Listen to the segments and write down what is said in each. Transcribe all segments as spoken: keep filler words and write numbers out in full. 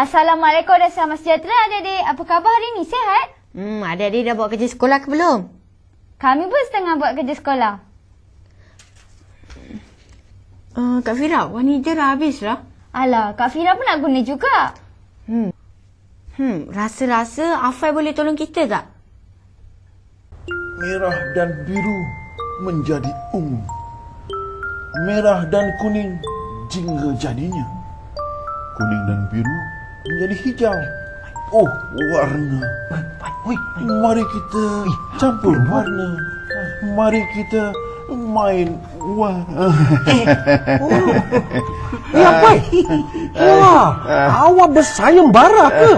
Assalamualaikum dan selamat sejahtera, adik-adik. Apa khabar hari ni? Sihat? Hmm, adik-adik dah buat kerja sekolah ke belum? Kami pun setengah buat kerja sekolah. Uh, Kak Fira, warna hijau dah habis lah. Alah, Kak Fira pun nak guna juga. Hmm, hmm rasa-rasa Afai boleh tolong kita tak? Merah dan biru menjadi ungu. Merah dan kuning jingga jadinya. Kuning dan biru menjadi hijau. Oh, warna. Mari kita campur warna. Mari kita main warna. Ya, apa? Wah, awak bersayembara ke?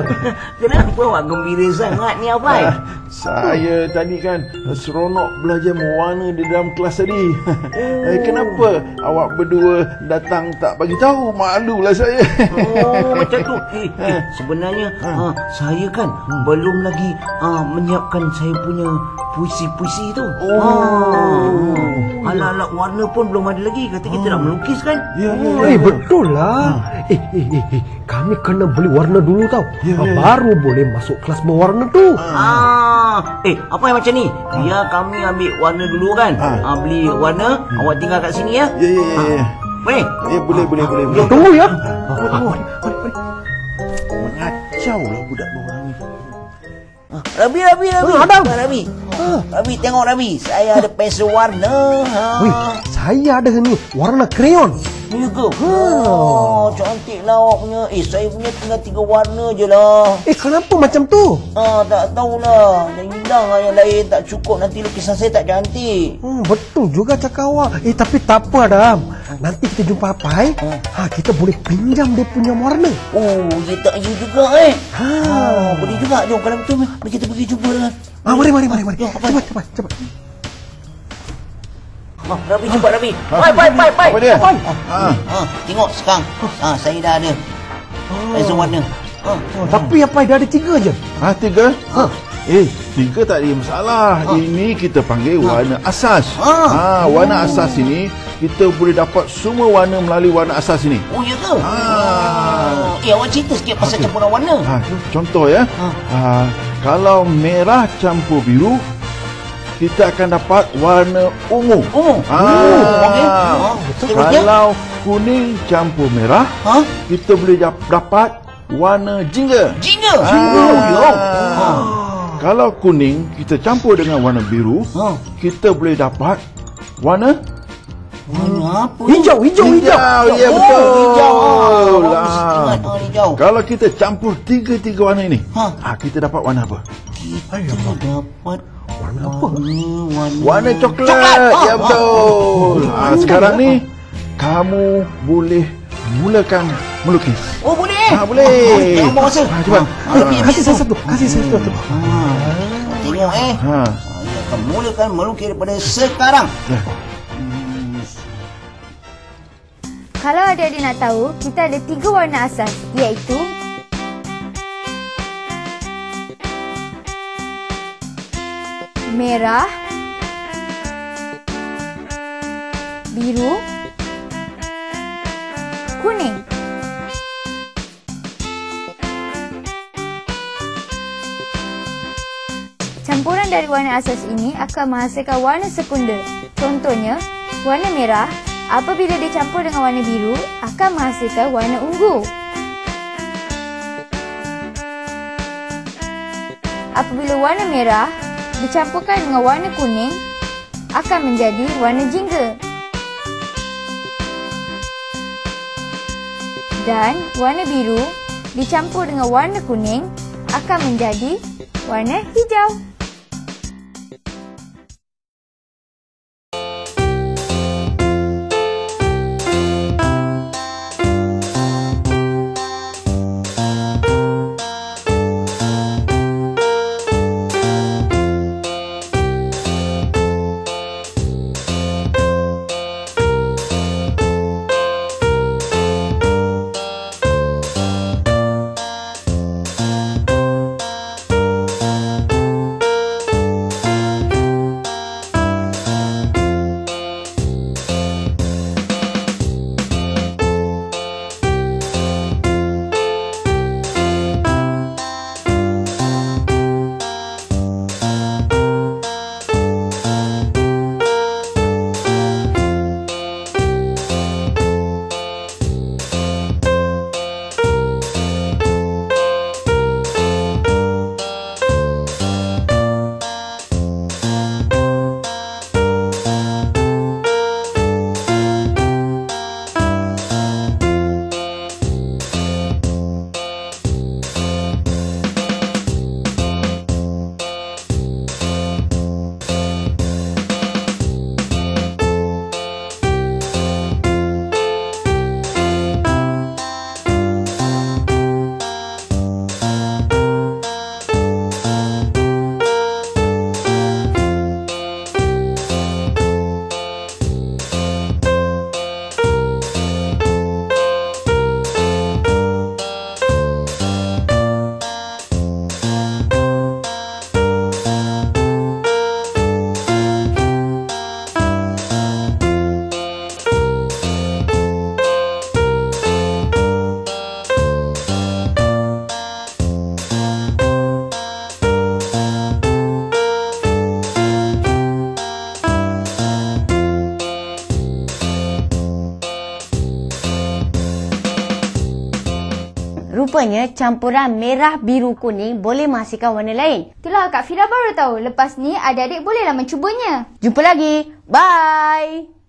Kenapa awak gembira sangat ni, apa? Saya tadi kan seronok belajar mewarna di dalam kelas tadi. Kenapa awak berdua datang tak bagi tahu? Malulah saya. Oh, macam tu. Eh, eh, sebenarnya ha. Ha, saya kan hmm. belum lagi ha, menyiapkan saya punya puisi-puisi tu. Oh. Ha. Alat-alat warna pun belum ada lagi. Kata kita ha. nak melukis kan? Ya, ya, ya. Eh, betul lah. Ha. Eh, eh, eh, eh, kami kena beli warna dulu tau. Ya, ya, ya. Baru boleh masuk kelas berwarna tu. Ah. Ha. Eh, apa yang macam ni? Biar kami ambil warna dulu kan? Ha. Ha, beli warna, hmm. awak tinggal kat sini ya? Ya, ya, ya. Ha. Boleh? Ya, boleh, ha. boleh, boleh, boleh. Tunggu ya. Ha. Ha. Mengacau lah budak orang ni. Ha. Rabi, Rabi, Rabi. Ha, Adam. Rabi. Ha. Rabi, tengok Rabi. Saya ha. ada pensel warna. Ha. Wih, saya ada ni warna krayon. Ya ke? Oh, cantik lah awak punya. Eh, saya punya tinggal tiga warna je lah. Eh, kenapa macam tu? Ah, tak tahulah. Yang hilang lah yang lain tak cukup. Nanti lukisan saya tak cantik. Hmm, betul juga cakap awak. Eh, tapi tak apa, Adam. Nanti kita jumpa Apai. Ha, ha kita boleh pinjam dia punya warna. Oh, dia tak you juga eh. Ha, ha boleh juga. Jom, kalau betul, mari kita pergi jumpa dengan. Ah, mari, mari, mari. mari. Jom, cepat, cepat, cepat. Oh, Rabi cepat Rabi. Pai pai pai pai. Tengok sekarang. Ah, saya dah ada. Pencil warna. Ah, tapi apa dah ada tiga je. Ah, tiga? Ha. Eh, tiga tak ada masalah. Ini kita panggil warna asas. Ah, warna asas ini kita boleh dapat semua warna melalui warna asas ini. Oh, ya ke? Ah. Okey, awak cerita sikit pasal campuran warna. Ha, contoh ya. Ah, kalau merah campur biru kita akan dapat warna ungu. Ungu. Ah, kalau kuning campur merah, huh? kita boleh dapat warna jingga. Jingga. Ah. Jingga. Ah. Ah. Kalau kuning kita campur dengan warna biru, huh? kita boleh dapat warna warna apa? Hijau, hijau, hijau. hijau. Ya oh, betul. Hijau. Lah. Oh, hijau. Kalau kita campur tiga-tiga warna ini, huh? ah, kita dapat warna apa? Kita dapat warna apa? Warna, warna coklat. coklat. Ah, ya betul. Ah, ah, ah, sekarang ni kamu boleh mulakan melukis. Oh boleh. Ah boleh. Kamu ah, rasa? Cuba. Kasih saya satu. Kasih saya satu. Ah. Tengok eh. Ha. Saya akan mulakan melukis daripada sekarang. Eh. Kalau adik-adik nak tahu, kita ada tiga warna asas iaitu merah, biru, kuning. Campuran dari warna asas ini akan menghasilkan warna sekunder. Contohnya, warna merah apabila dicampur dengan warna biru akan menghasilkan warna ungu. Apabila warna merah dicampurkan dengan warna kuning akan menjadi warna jingga. Dan warna biru dicampur dengan warna kuning akan menjadi warna hijau. Rupanya campuran merah, biru, kuning boleh menghasilkan warna lain. Itulah Kak Fira baru tahu. Lepas ni adik-adik bolehlah mencubanya. Jumpa lagi. Bye.